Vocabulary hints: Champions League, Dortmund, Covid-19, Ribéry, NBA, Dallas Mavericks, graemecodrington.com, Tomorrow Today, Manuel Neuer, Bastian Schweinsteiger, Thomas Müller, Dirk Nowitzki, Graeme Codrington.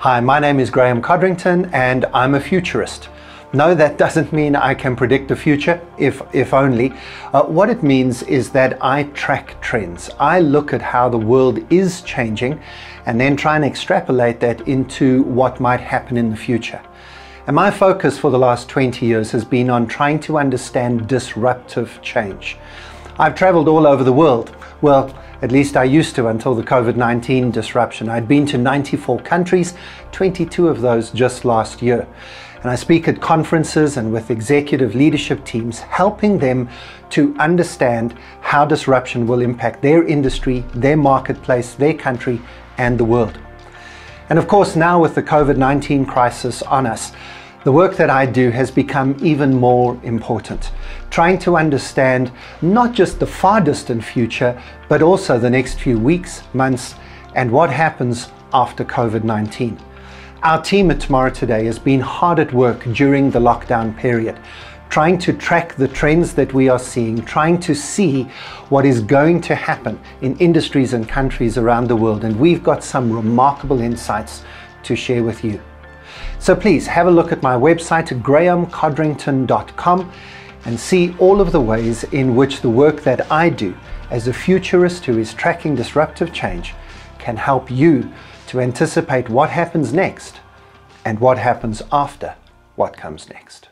Hi, my name is Graeme Codrington and I'm a futurist. No, that doesn't mean I can predict the future, if only. What it means is that I track trends. I look at how the world is changing and then try and extrapolate that into what might happen in the future. And my focus for the last 20 years has been on trying to understand disruptive change. I've traveled all over the world. Well, at least I used to until the COVID-19 disruption. I'd been to 94 countries, 22 of those just last year. And I speak at conferences and with executive leadership teams, helping them to understand how disruption will impact their industry, their marketplace, their country, and the world. And of course, now with the COVID-19 crisis on us, the work that I do has become even more important, trying to understand not just the far distant future, but also the next few weeks, months, and what happens after COVID-19. Our team at Tomorrow Today has been hard at work during the lockdown period, trying to track the trends that we are seeing, trying to see what is going to happen in industries and countries around the world. And we've got some remarkable insights to share with you. So please have a look at my website, graemecodrington.com, and see all of the ways in which the work that I do as a futurist who is tracking disruptive change can help you to anticipate what happens next and what happens after what comes next.